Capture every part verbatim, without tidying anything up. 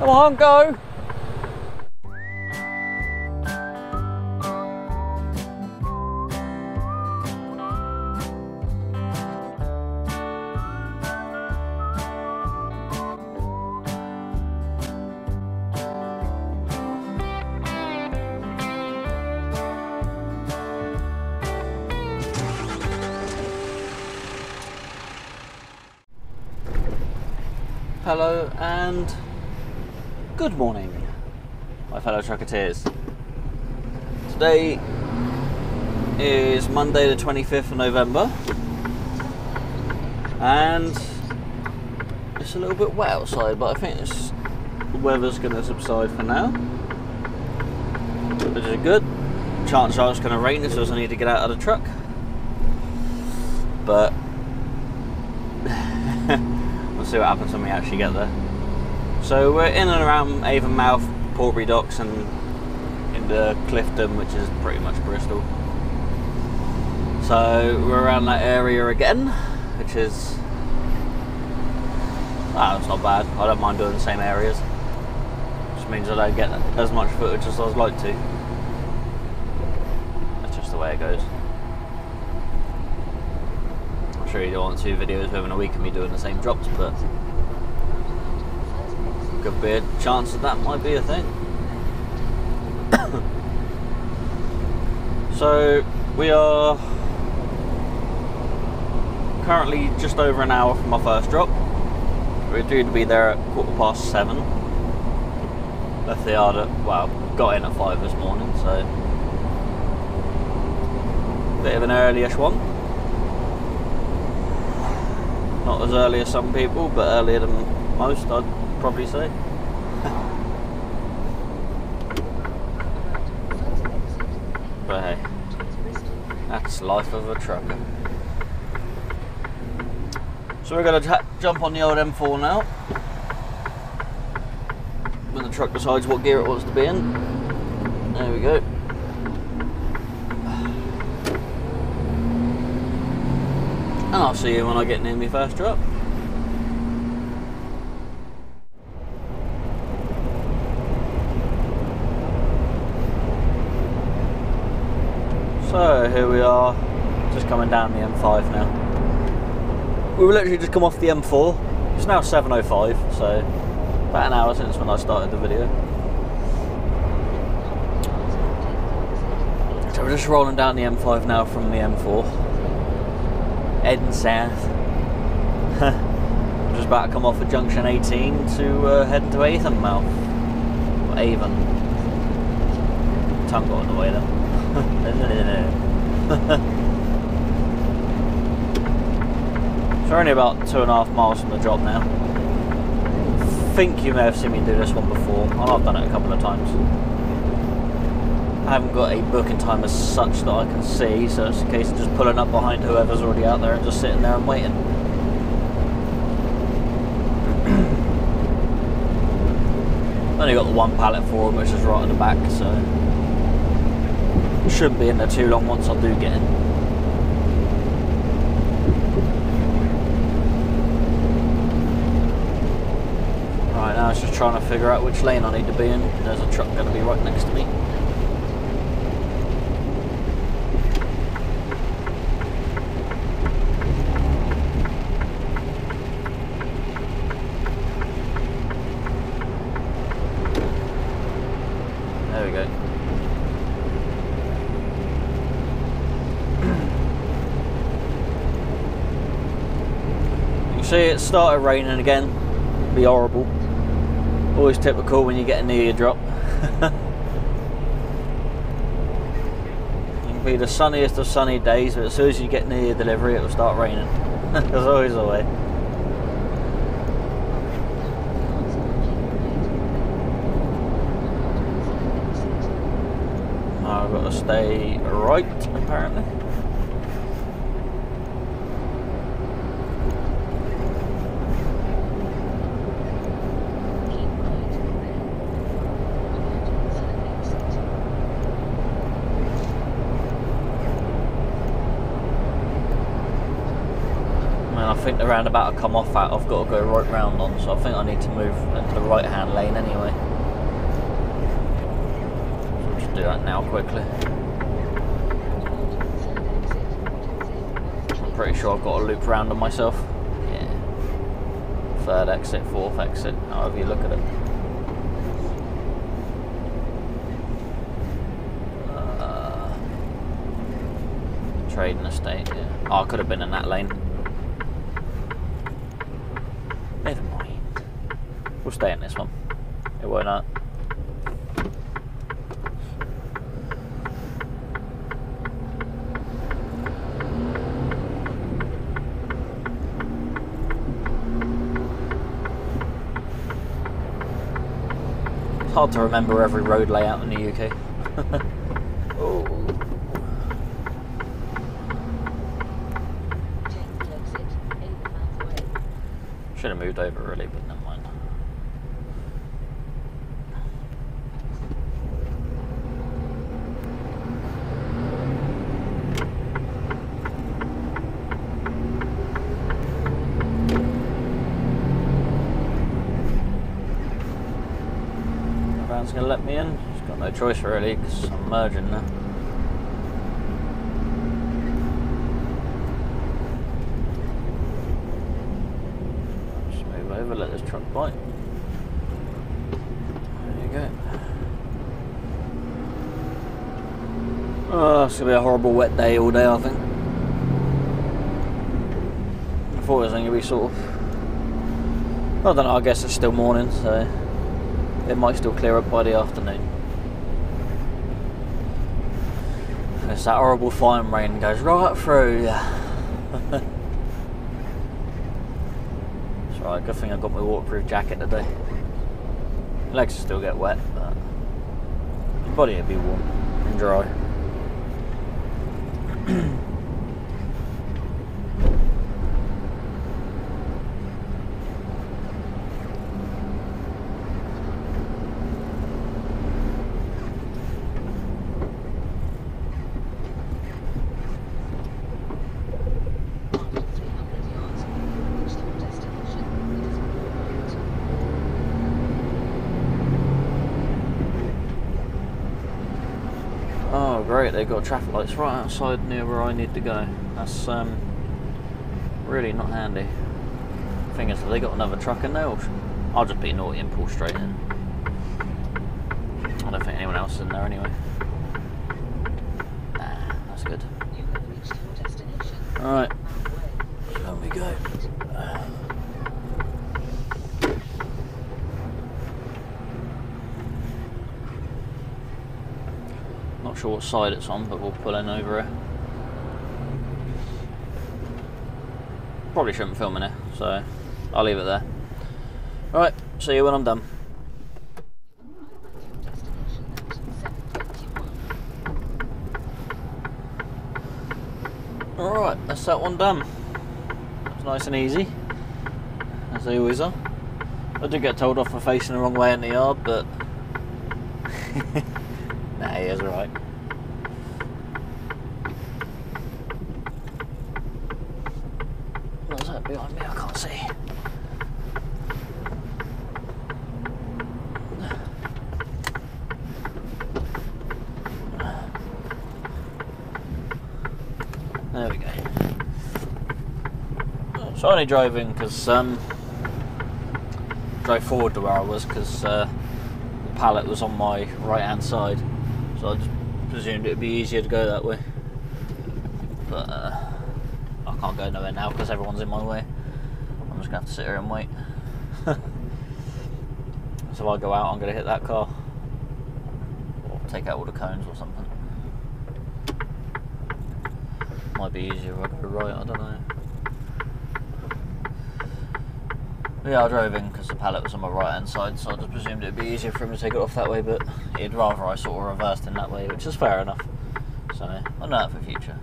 Come on, go. Hello and good morning, my fellow trucketeers. Today is Monday the twenty-fifth of November and it's a little bit wet outside, but I think it's, the weather's going to subside for now, which is good. Chances are it's going to rain, so I need to get out of the truck, but we'll see what happens when we actually get there. So we're in and around Avonmouth, Portbury docks and into Clifton, which is pretty much Bristol. So we're around that area again, which is, ah, that's not bad. I don't mind doing the same areas. Which means I don't get as much footage as I'd like to. That's just the way it goes. I'm sure you don't want two videos within a week of me doing the same drops, but could be a chance that that might be a thing. So we are currently just over an hour from our first drop. We're due to be there at quarter past seven. Left the yard at, well, got in at five this morning, so bit of an early-ish one. Not as early as some people, but earlier than most, I'd probably say. But hey, that's life of a trucker. So we're going to jump on the old M four now. When the truck decides what gear it wants to be in. There we go. And I'll see you when I get near my first drop. So here we are, just coming down the M five now. We've literally just come off the M four. It's now seven oh five, so about an hour since when I started the video. So we're just rolling down the M five now from the M four. Heading south. Just about to come off at junction eighteen to uh, head to Avonmouth. Or Avon. Tongue got in the way then. So we're only about two and a half miles from the drop now. I think you may have seen me do this one before, and I've done it a couple of times. I haven't got a booking time as such that I can see, so it's a case of just pulling up behind whoever's already out there and just sitting there and waiting. I've only got the one pallet for them, which is right at the back, so it shouldn't be in there too long once I do get in. Right now it's just trying to figure out which lane I need to be in. There's a truck going to be right next to me. See, it started raining again. It'd be horrible. Always typical when you get near your drop. It can be the sunniest of sunny days, but as soon as you get near your delivery, it'll start raining. There's always a way. I've got to stay right, apparently. I think the roundabout I come off at, I've got to go right round on, so I think I need to move to the right hand lane anyway. So we'll just do that now quickly. I'm pretty sure I've got a loop round on myself. Yeah. Third exit, fourth exit, however you look at it. Trading estate, yeah. Oh, I could have been in that lane. Never mind. We'll stay in this one. It won't hurt. It's hard to remember every road layout in the U K. Should have moved over really, but never mind. Everyone's going to let me in. Just got no choice really, because I'm merging now. Let this truck bite. There you go. Oh, it's going to be a horrible wet day all day, I think. I thought it was going to be sort of... I don't know, I guess it's still morning, so... It might still clear up by the afternoon. It's that horrible fine rain goes right through. Right, good thing I got my waterproof jacket today. My legs will still get wet, but my body will be warm and dry. Great, they've got traffic lights right outside near where I need to go. That's um, really not handy. Thing is, they got another truck in there, or I'll just be naughty and pull straight in. I don't think anyone else is in there anyway. Nah, that's good. Alright, here we go. Not sure what side it's on, but we'll pull in over here. Probably shouldn't film in it, so I'll leave it there. Alright, see you when I'm done. Alright, that's that one done. It's nice and easy, as they always are. I did get told off for facing the wrong way in the yard, but... Nah, he is alright. What's that behind me? I can't see. There we go. So I only drove in because, um, drove forward to where I was because uh, the pallet was on my right hand side. So I just presumed it would be easier to go that way, but uh, I can't go nowhere now because everyone's in my way. I'm just going to have to sit here and wait. So if I go out, I'm going to hit that car, or take out all the cones or something. Might be easier if I go right, I don't know. But yeah, I drove in because the pallet was on my right hand side, so I just presumed it would be easier for him to take it off that way, but he'd rather I sort of reversed in that way, which is fair enough. So, I'll know that for future.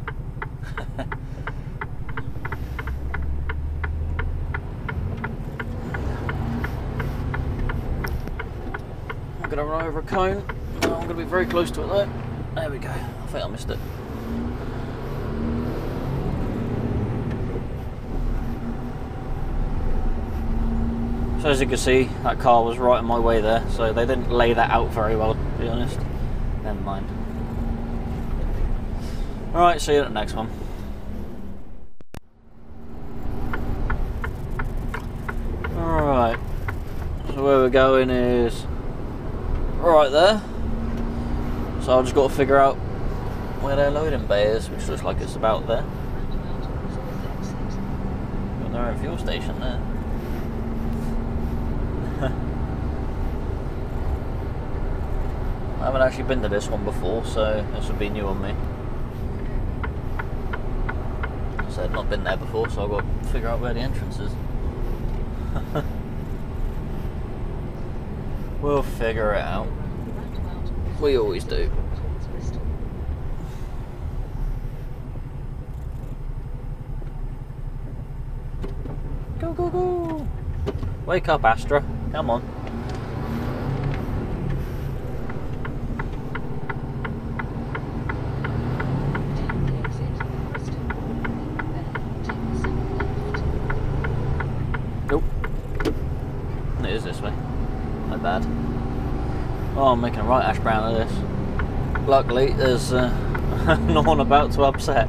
I'm going to run over a cone. No, I'm going to be very close to it though. There we go. I think I missed it. So as you can see, that car was right in my way there, so they didn't lay that out very well, to be honest. Never mind. Alright, see you at the next one. Alright, so where we're going is right there. So I've just got to figure out where their loading bay is, which looks like it's about there. Got their own fuel station there. I haven't actually been to this one before, so this would be new on me. So I've not been there before, so I've got to figure out where the entrance is. We'll figure it out. We always do. Go, go, go! Wake up, Astra. Come on. Oh, I'm making a right ash brown of this. Luckily, there's uh, no one about to upset.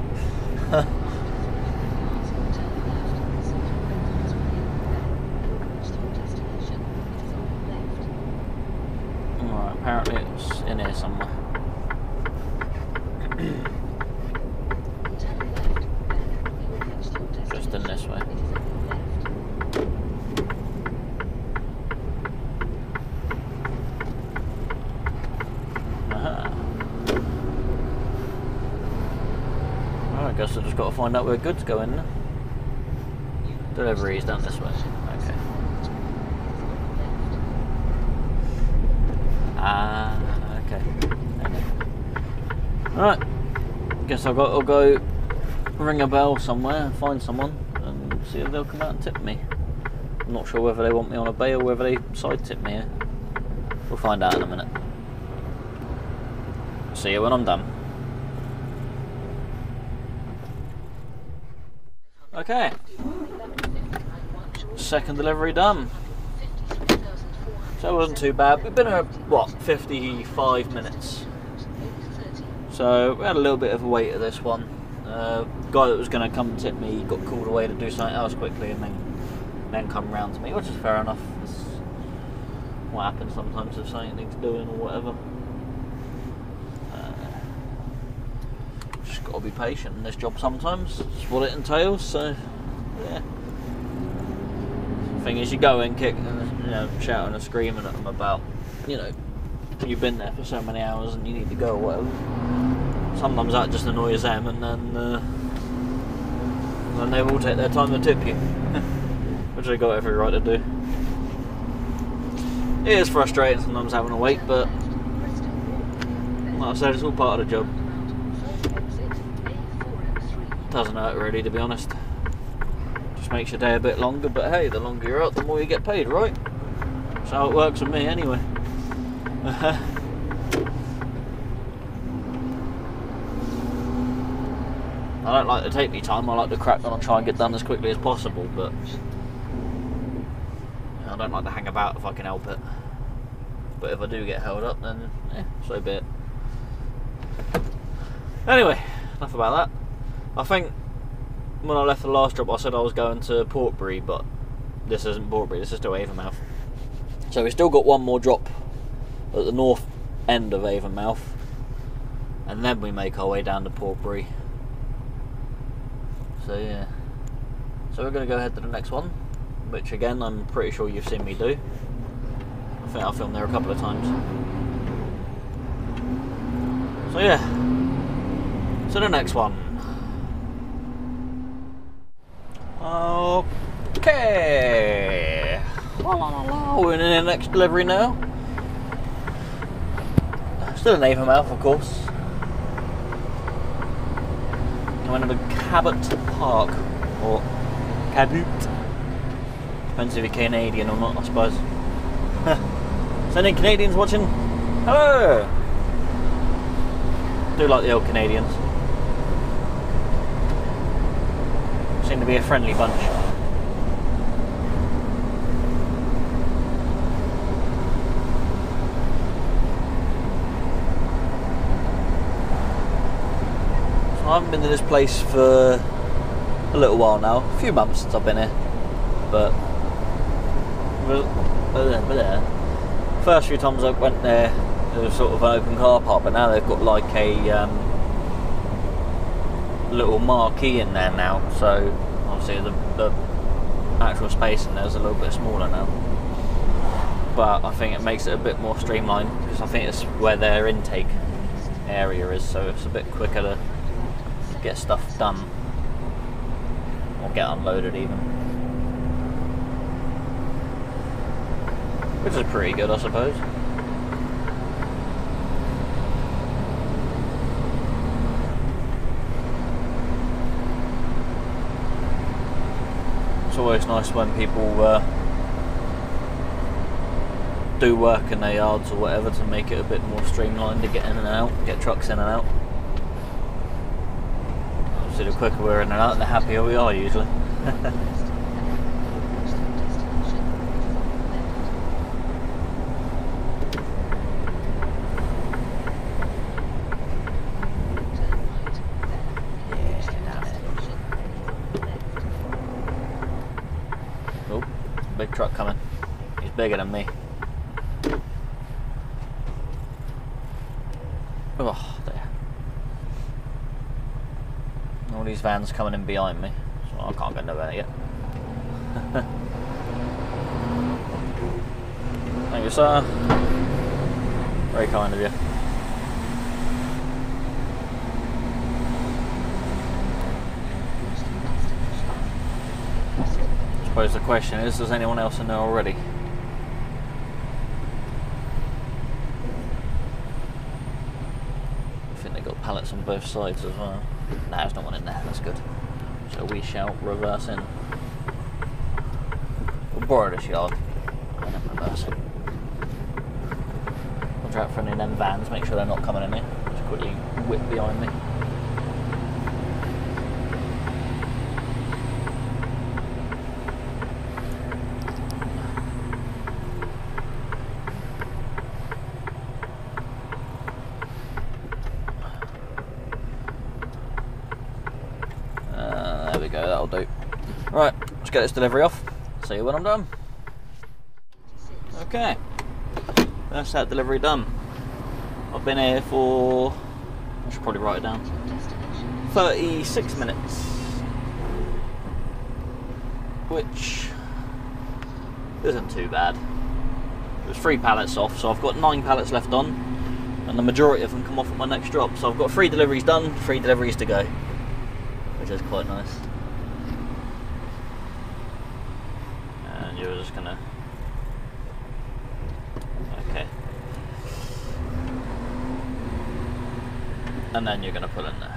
Alright, apparently it's in here somewhere. Just in this way. I guess I've just got to find out where goods go in. Delivery is down this way. Okay. Ah, okay. okay. Alright. Guess I've got to go ring a bell somewhere and find someone and see if they'll come out and tip me. I'm not sure whether they want me on a bay or whether they side tip me. We'll find out in a minute. See you when I'm done. Okay, second delivery done, so it wasn't too bad. We've been here, what, fifty-five minutes, so we had a little bit of a wait at this one. Uh, the guy that was going to come tip me got called away to do something else quickly and then, then come round to me, which is fair enough. It's what happens sometimes if something needs doing or whatever. Gotta be patient in this job sometimes, it's what it entails, so yeah. The thing is, you go in kicking and, you know, shouting and screaming at them about, you know, you've been there for so many hours and you need to go or whatever. Sometimes that just annoys them, and then uh, then they will take their time to tip you, which they got every right to do. It is frustrating sometimes having to wait, but like I said, it's all part of the job. Doesn't hurt really, to be honest. Just makes your day a bit longer, but hey, the longer you're out, the more you get paid, right? That's how it works with me anyway. I don't like to take me time, I like to crack on and try and get done as quickly as possible, but I don't like to hang about if I can help it. But if I do get held up, then eh, so be it. Anyway, enough about that. I think when I left the last job, I said I was going to Portbury, but this isn't Portbury, this is still Avonmouth. So we've still got one more drop at the north end of Avonmouth, and then we make our way down to Portbury. So yeah. So we're going to go ahead to the next one, which again, I'm pretty sure you've seen me do. I think I filmed there a couple of times. So yeah. So the next one. Okay, la, la, la, la. We're in the next delivery now. Still in Avonmouth, of course. I went to Cabot Park, or Cabot. Depends if you're Canadian or not, I suppose. Is there any Canadians watching? Hello! I do like the old Canadians. Seem to be a friendly bunch. haven't been to this place for a little while now, a few months since I've been here, but first few times I went there it was sort of an open car park, but now they've got like a um, little marquee in there now, so obviously the, the actual space in there is a little bit smaller now, but I think it makes it a bit more streamlined because I think it's where their intake area is, so it's a bit quicker to get stuff done or get unloaded even, which is pretty good I suppose. It's always nice when people uh, do work in their yards or whatever to make it a bit more streamlined to get in and out, get trucks in and out. Obviously the quicker we're in and out the happier we are usually. Oh, big truck coming. He's bigger than me. Oh, there. All these vans coming in behind me, so I can't get nowhere yet. Thank you, sir. Very kind of you. I suppose the question is, does anyone else in there already? Pallets on both sides as well. No, there's not one in there, that's good. So we shall reverse in. We'll borrow this yard and then reverse it. Watch out for any of them vans, make sure they're not coming in here. Just quickly whip behind me. Right, let's get this delivery off, see you when I'm done. Okay, that's that delivery done. I've been here for, I should probably write it down, thirty-six minutes, which isn't too bad. There's three pallets off, so I've got nine pallets left on, and the majority of them come off at my next drop. So I've got three deliveries done, three deliveries to go, which is quite nice. You're just gonna. Okay. And then you're gonna put in there.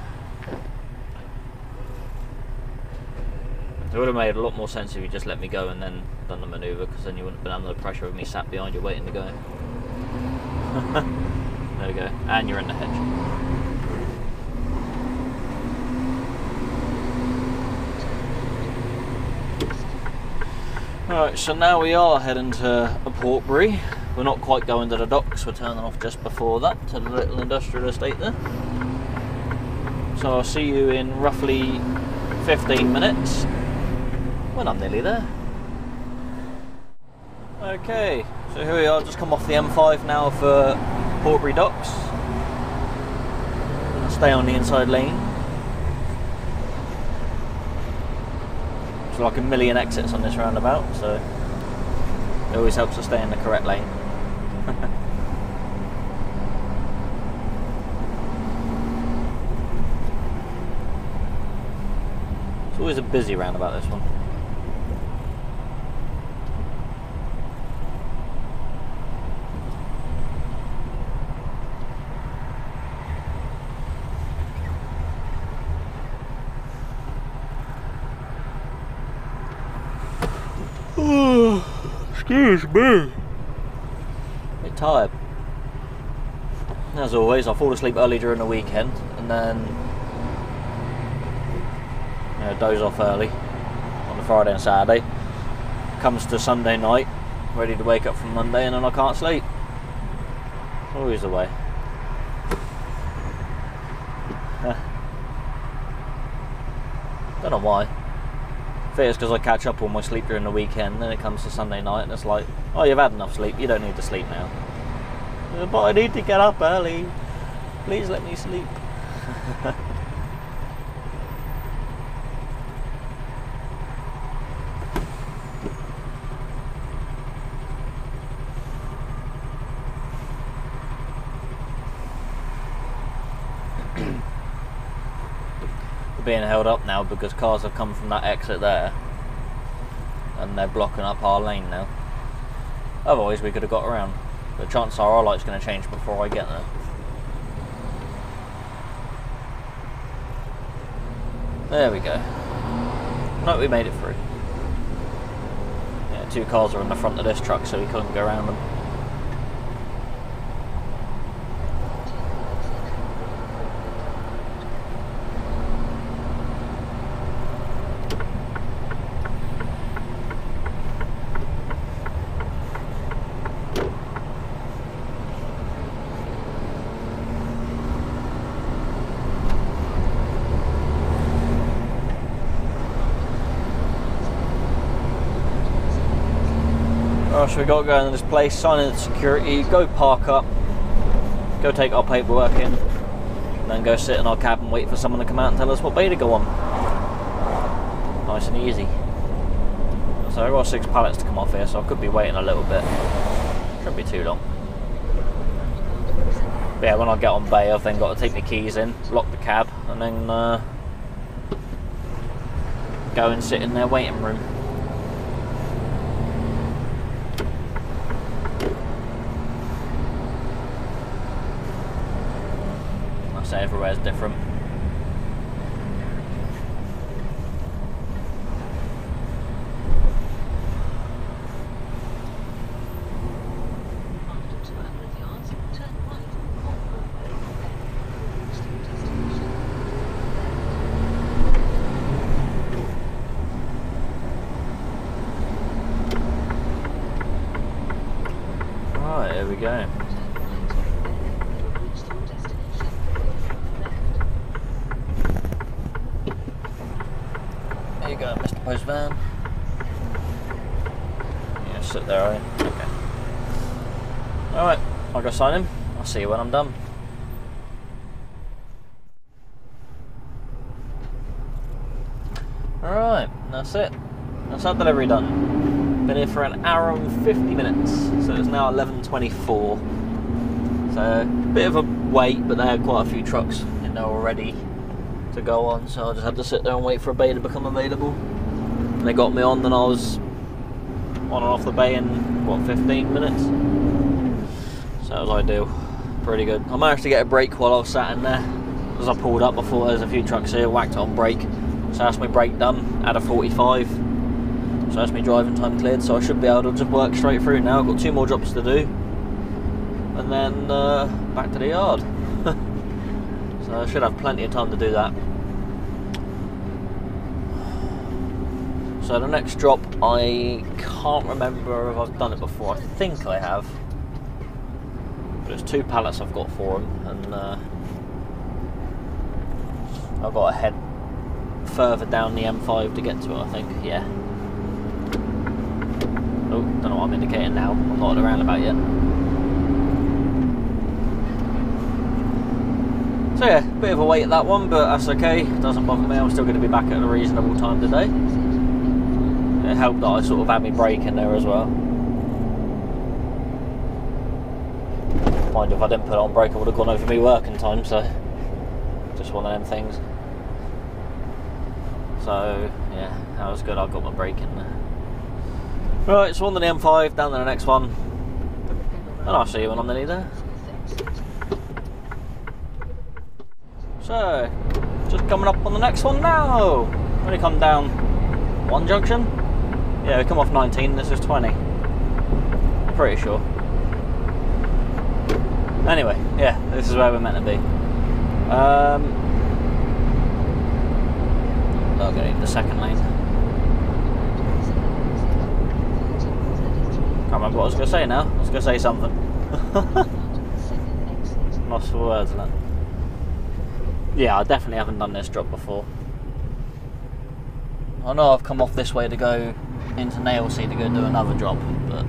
It would have made a lot more sense if you just let me go and then done the manoeuvre, because then you wouldn't have been under the pressure of me sat behind you waiting to go. There we go. And you're in the hedge. Alright, so now we are heading to Portbury. We're not quite going to the docks, we're turning off just before that to the little industrial estate there. So I'll see you in roughly fifteen minutes when I'm nearly there. Okay, so here we are, just come off the M five now for Portbury docks. I'll stay on the inside lane. Like a million exits on this roundabout, so it always helps to stay in the correct lane. It's always a busy roundabout, this one. Excuse me. A bit tired. As always, I fall asleep early during the weekend and then you know, doze off early on the Friday and Saturday. Comes to Sunday night, ready to wake up from Monday, and then I can't sleep. Always the way. Don't know why. I think it's because I catch up on my sleep during the weekend, then it comes to Sunday night and it's like, oh, you've had enough sleep, you don't need to sleep now. But I need to get up early. Please let me sleep. Being held up now because cars have come from that exit there and they're blocking up our lane now. Otherwise we could have got around, but chances are our light's going to change before I get there. There we go. No, we made it through. Yeah, two cars are in the front of this truck so we couldn't go around them. So we got to go into this place, sign in security, go park up, go take our paperwork in, and then go sit in our cab and wait for someone to come out and tell us what bay to go on. Nice and easy. So I've got six pallets to come off here, so I could be waiting a little bit. Shouldn't be too long. But yeah, when I get on bay, I've then got to take the keys in, lock the cab, and then uh, go and sit in their waiting room. Everywhere's different. Right, here we go. Van. Yeah, sit there, all right? Okay. Alright, I'll go sign in. I'll see you when I'm done. Alright, that's it. That's our delivery done. Been here for an hour and fifty minutes, so it's now eleven twenty-four. So, a bit of a wait, but they had quite a few trucks in there already to go on, so I just had to sit there and wait for a bay to become available. And they got me on, then I was on and off the bay in, what, fifteen minutes? So that was ideal. Pretty good. I managed to get a brake while I was sat in there. As I pulled up, I thought there's a few trucks here, whacked it on brake. So that's my brake done, at a forty-five. So that's my driving time cleared, so I should be able to just work straight through now. I've got two more jobs to do. And then uh, back to the yard. So I should have plenty of time to do that. So the next drop, I can't remember if I've done it before. I think I have, but it's two pallets I've got for them, and uh, I've got to head further down the M five to get to it, I think. Yeah. Oh, don't know what I'm indicating now. I'm not at the roundabout yet. So yeah, bit of a wait at that one, but that's okay. It doesn't bother me. I'm still going to be back at a reasonable time today. It helped that I sort of had me brake in there as well. Mind you, if I didn't put it on brake, I would have gone over me working time, so just one of them things. So yeah, that was good. I got my brake in there. Right, so on to the M five, down to the next one, and I'll see you when I'm nearly there. So just coming up on the next one now. I'm going to come down one junction. Yeah, we come off nineteen, this is twenty. I'm pretty sure. Anyway, yeah, this is where we're meant to be. Um, I'll go the second lane. Can't remember what I was going to say now. I was going to say something. Lost for words, isn't it? Yeah, I definitely haven't done this drop before. I know I've come off this way to go into Nailsea to go do another drop, but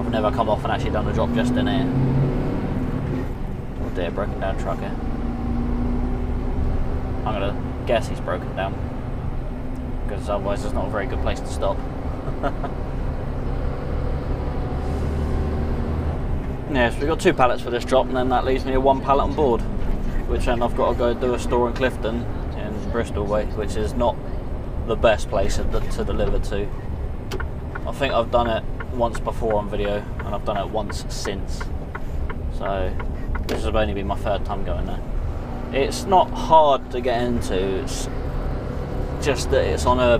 I've never come off and actually done a drop just in here. Oh dear, broken down truck here. I'm gonna guess he's broken down, because otherwise there's not a very good place to stop. Yeah, so we've got two pallets for this drop, and then that leaves me a one pallet on board, which then I've got to go do a store in Clifton in Bristol way, which is not the best place to, to deliver to. I think I've done it once before on video, and I've done it once since, so this has only been my third time going there. It's not hard to get into, it's just that it's on a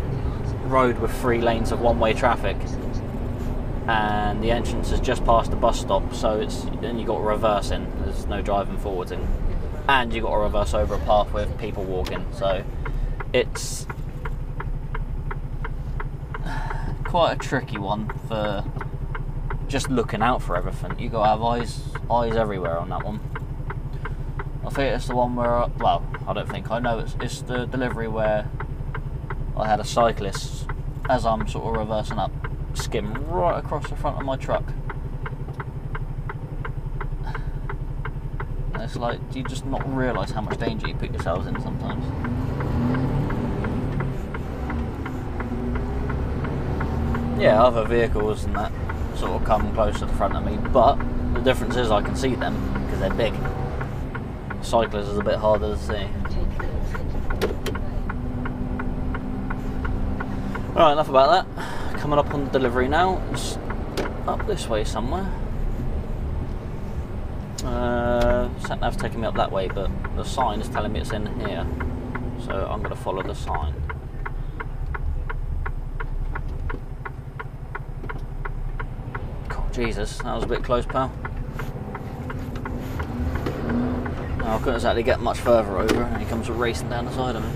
road with three lanes of one-way traffic, and the entrance is just past the bus stop, so it's then you got to reverse in, there's no driving forwards in, and you got to reverse over a path with people walking, so it's quite a tricky one for just looking out for everything. You got to have eyes eyes everywhere on that one. I think it's the one where, well, I don't think, I know it's, it's the delivery where I had a cyclist, as I'm sort of reversing up, skim right across the front of my truck. And it's like, you just not realise how much danger you put yourselves in sometimes. Yeah, other vehicles and that sort of come close to the front of me, but the difference is I can see them because they're big. Cyclists is a bit harder to see. Alright, enough about that. Coming up on the delivery now. It's up this way somewhere. Uh, Sat-nav's taking me up that way, but the sign is telling me it's in here. So I'm going to follow the sign. God, Jesus, that was a bit close, pal. I couldn't exactly get much further over, and he comes racing down the side of me.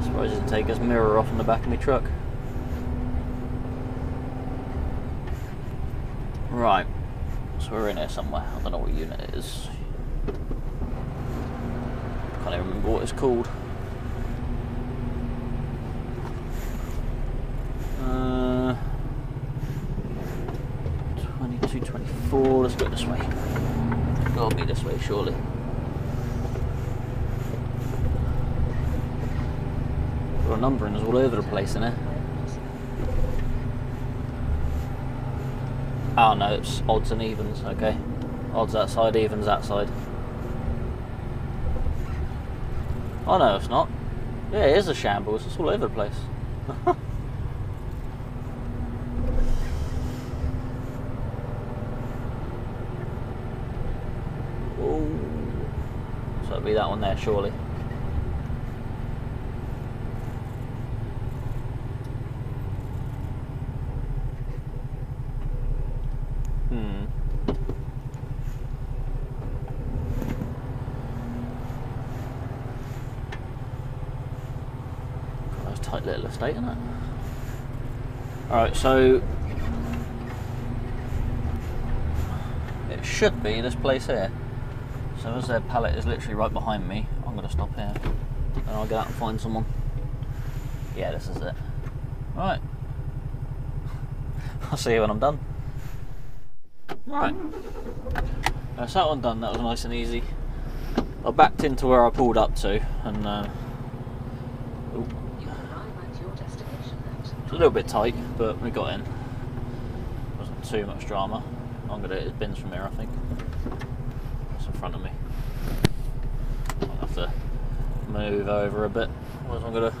I suppose he didn't take his mirror off in the back of my truck. Right, so we're in here somewhere. I don't know what unit it is. Can't even remember what it's called. Uh, twenty-two, twenty-four. Let's go this way. Gotta be this way, surely. Got a number and it's all over the place, innit? Oh no, it's odds and evens, okay. Odds that side, evens that side. Oh no, it's not. Yeah, it is a shambles, it's all over the place. Be that one there, surely. Hmm. God, that's a tight little estate, isn't it? Alright, so it should be this place here. So as their pallet is literally right behind me, I'm going to stop here and I'll get out and find someone. Yeah, this is it. Right. I'll see you when I'm done. Right. That's that one done, that was nice and easy. I backed into where I pulled up to and uh, it's a little bit tight, but we got in. Wasn't too much drama. I'm going to hit bins from here, I think. In front of me. I'm gonna have to move over a bit, otherwise I'm gonna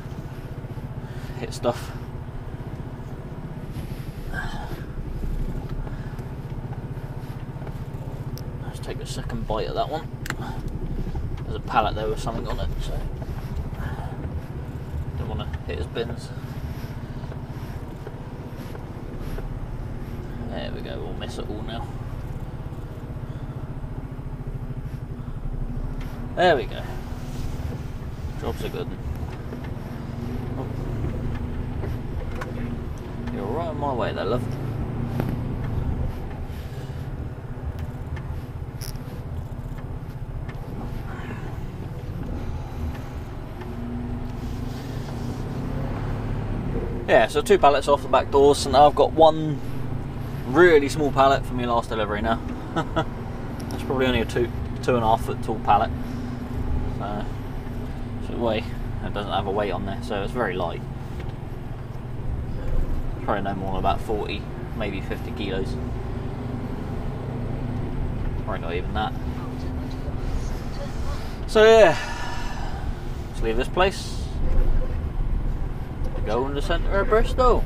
hit stuff. Let's take a second bite at that one. There's a pallet there with something on it, so don't want to hit his bins. There we go, we'll miss it all now. There we go. Jobs are good. Oh. You're right on my way there, love. Yeah, so two pallets off the back doors, and I've got one really small pallet for my last delivery now. That's probably only a two, two and a half foot tall pallet. So, so it weighs, it doesn't have a weight on there, so it's very light. Probably no more than about forty, maybe fifty kilos. Probably not even that. So yeah, let's leave this place. Go in the centre of Bristol,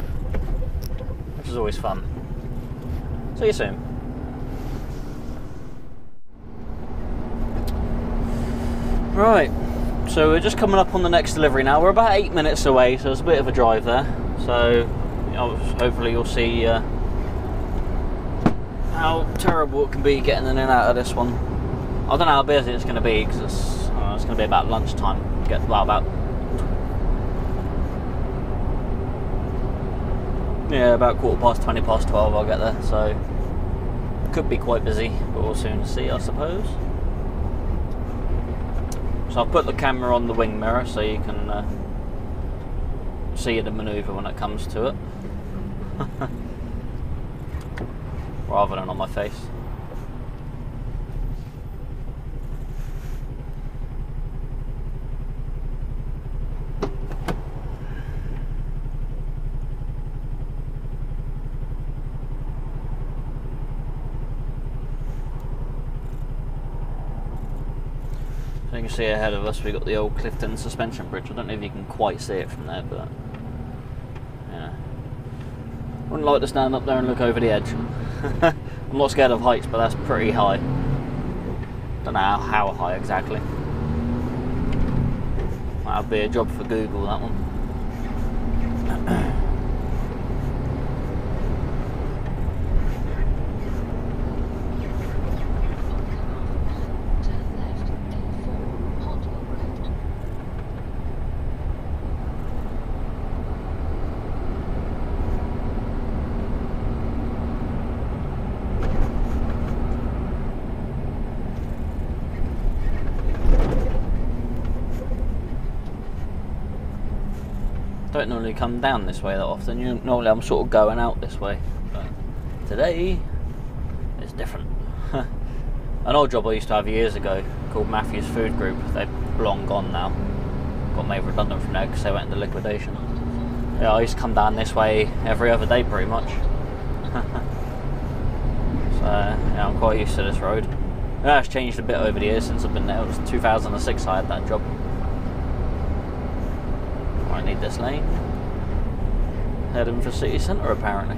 which is always fun. See you soon. Right, so we're just coming up on the next delivery now. We're about eight minutes away, so it's a bit of a drive there. So you know, hopefully you'll see uh, how terrible it can be getting in and out of this one. I don't know how busy it's going to be, because it's, uh, it's going to be about lunchtime. Get well, about. Yeah, about quarter past, twenty past twelve I'll get there, so could be quite busy, but we'll soon see, I suppose. So I'll put the camera on the wing mirror so you can uh, see the manoeuvre when it comes to it. Rather than on my face. You can see ahead of us, we've got the old Clifton suspension bridge. I don't know if you can quite see it from there, but yeah. Wouldn't like to stand up there and look over the edge. I'm not scared of heights, but that's pretty high. Don't know how high exactly. That'd be a job for Google, that one. I don't normally come down this way that often. You, normally I'm sort of going out this way, but today it's different. An old job I used to have years ago called Matthew's Food Group, they've long gone now, got made redundant from there because they went into liquidation. Yeah, I used to come down this way every other day pretty much. So yeah, I'm quite used to this road. Yeah, it's changed a bit over the years since I've been there. It was two thousand six I had that job. I need this lane. Heading for city centre apparently.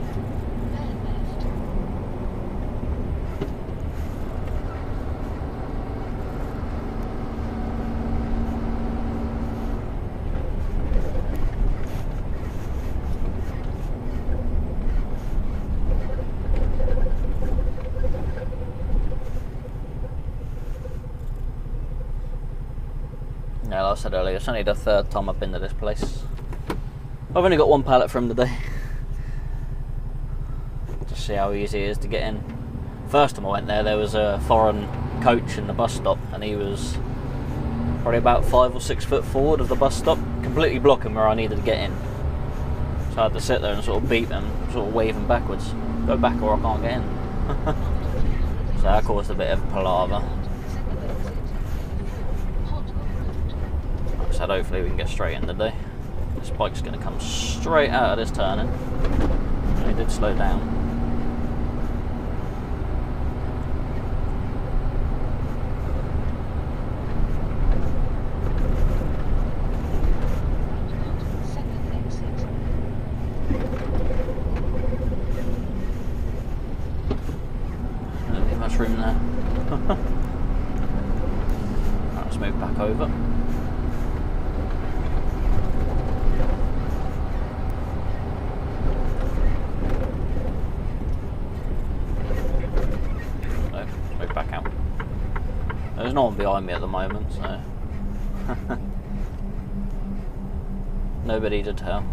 Yeah, like I said earlier, it's only the third time I've been to this place. I've only got one pallet from today. Just see how easy it is to get in. First time I went there, there was a foreign coach in the bus stop, and he was probably about five or six foot forward of the bus stop, completely blocking where I needed to get in. So I had to sit there and sort of beat him, sort of wave him backwards. Go back or I can't get in. So that caused a bit of palaver. So hopefully we can get straight in today. This bike's going to come straight out of this turning. It did slow down. I don't need much room there. Right, let's move back over. There's no one behind me at the moment, so nobody to tell.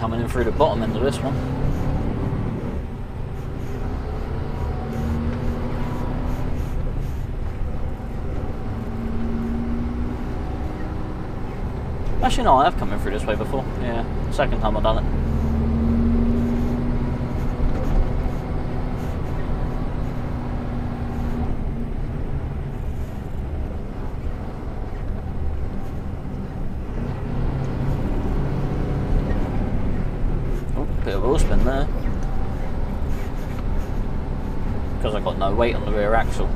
coming in through the bottom end of this one. Actually no, I have come in through this way before. Yeah, second time I've done it. Weight on the rear axle.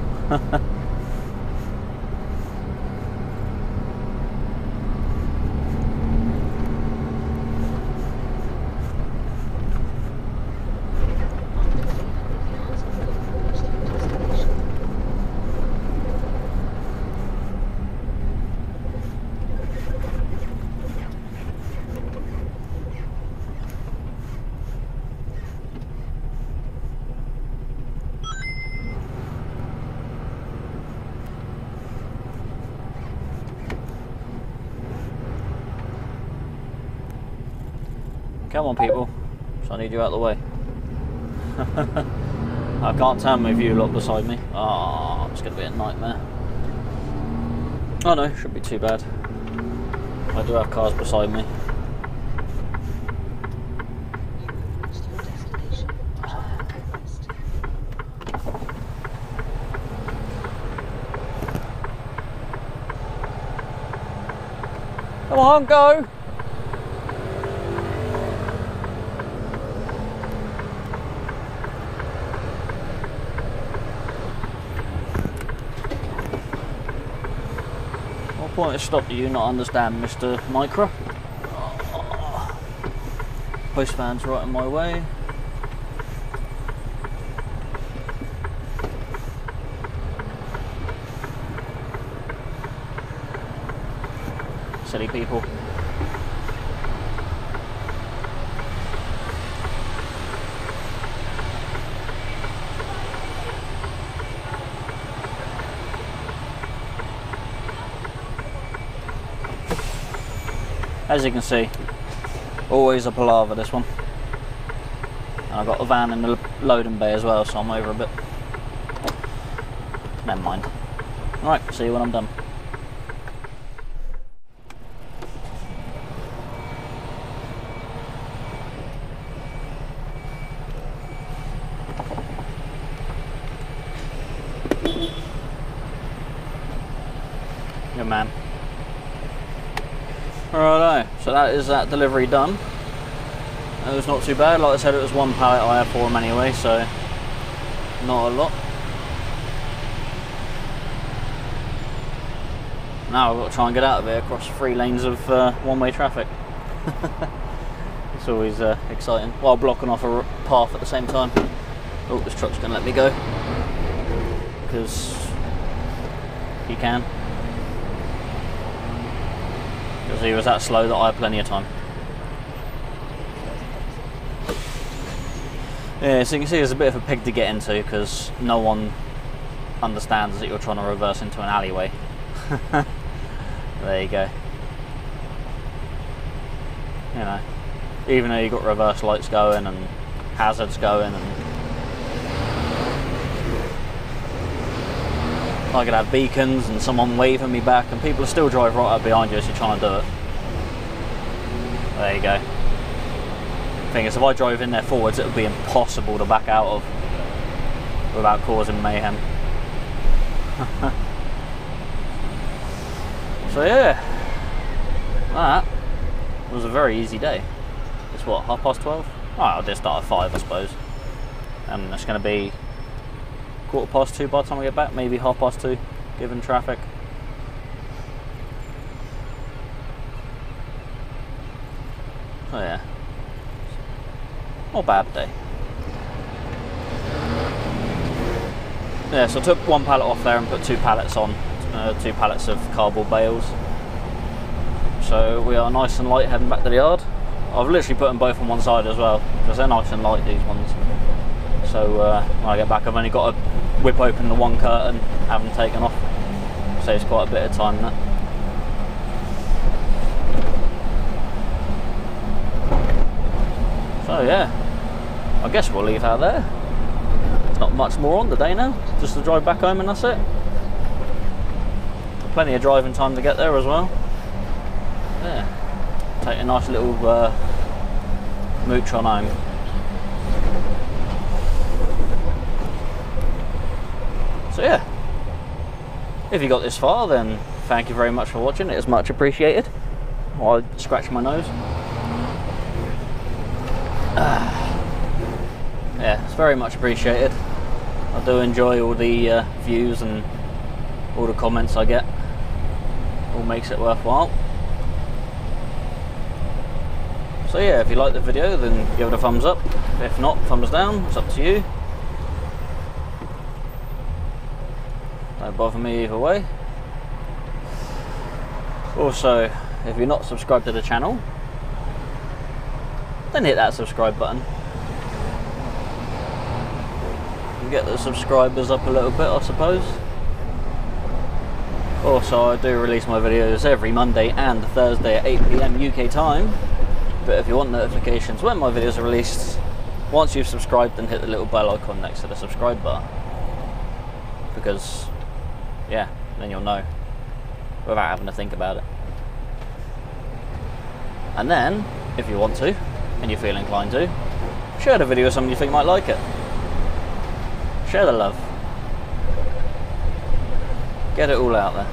Come on people, so I need you out of the way. I can't turn with you lot beside me. Ah, oh, it's going to be a nightmare. Oh no, shouldn't be too bad. I do have cars beside me. Come on, go! Point of stop, do you not understand, Mister Micro? Oh, postman's right in my way. Silly people. As you can see, always a palaver this one. And I've got a van in the loading bay as well, so I'm over a bit. Never mind. Alright, see you when I'm done. Good man. Righto, so that is that delivery done. It was not too bad, like I said, it was one pallet I had for them anyway, so not a lot. Now I've got to try and get out of here across three lanes of uh, one-way traffic. It's always uh, exciting, while blocking off a path at the same time. Oh, this truck's going to let me go, because he can. He was that slow that I had plenty of time. Yeah, so you can see there's a bit of a pig to get into because no one understands that you're trying to reverse into an alleyway. There you go. You know, even though you've got reverse lights going and hazards going, and I could have beacons and someone waving me back, and people still drive right up behind you as you're trying to do it. There you go. The thing is, if I drove in there forwards, it would be impossible to back out of without causing mayhem. So yeah, that was a very easy day. It's what, half past twelve? Oh, I'll just start at five, I suppose. And it's going to be quarter past two by the time I get back, maybe half past two, given traffic. Oh yeah, not a bad day. Yeah, so I took one pallet off there and put two pallets on, uh, two pallets of cardboard bales. So we are nice and light heading back to the yard. I've literally put them both on one side as well, because they're nice and light, these ones. So uh, when I get back, I've only got to whip open the one curtain, have them taken off. So it's quite a bit of time that. So yeah, I guess we'll leave out there. Not much more on the day now, just to drive back home and that's it. Plenty of driving time to get there as well. Yeah, take a nice little uh, mooch on home. So yeah, if you got this far, then thank you very much for watching. It is much appreciated. While I scratch my nose. Ah. Yeah, it's very much appreciated. I do enjoy all the uh, views and all the comments I get. All makes it worthwhile. So yeah, if you like the video, then give it a thumbs up. If not, thumbs down. It's up to you. Don't bother me either way. Also, if you're not subscribed to the channel, then hit that subscribe button. You get the subscribers up a little bit, I suppose. Also, I do release my videos every Monday and Thursday at eight p m U K time. But if you want notifications when my videos are released, once you've subscribed, then hit the little bell icon next to the subscribe bar. Because yeah, then you'll know without having to think about it. And then, if you want to, and you feel inclined to, share the video with someone you think might like it. Share the love. Get it all out there.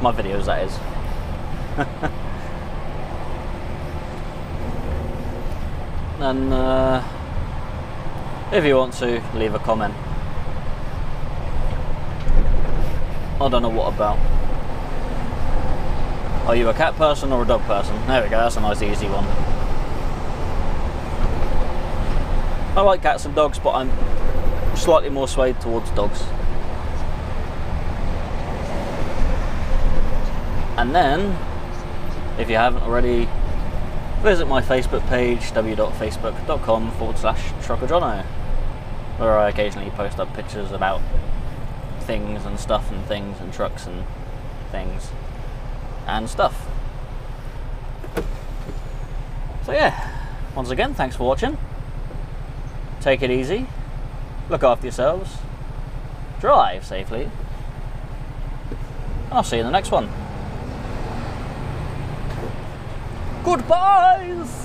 My videos, that is. And uh, if you want to, leave a comment. I don't know what about. Are you a cat person or a dog person? There we go, that's a nice easy one. I like cats and dogs, but I'm slightly more swayed towards dogs. And then, if you haven't already, visit my Facebook page, w w w dot facebook dot com forward slash truckerjono, where I occasionally post up pictures about things and stuff and things and trucks and things and stuff. So yeah, once again, thanks for watching. Take it easy, look after yourselves, drive safely, and I'll see you in the next one. Goodbyes!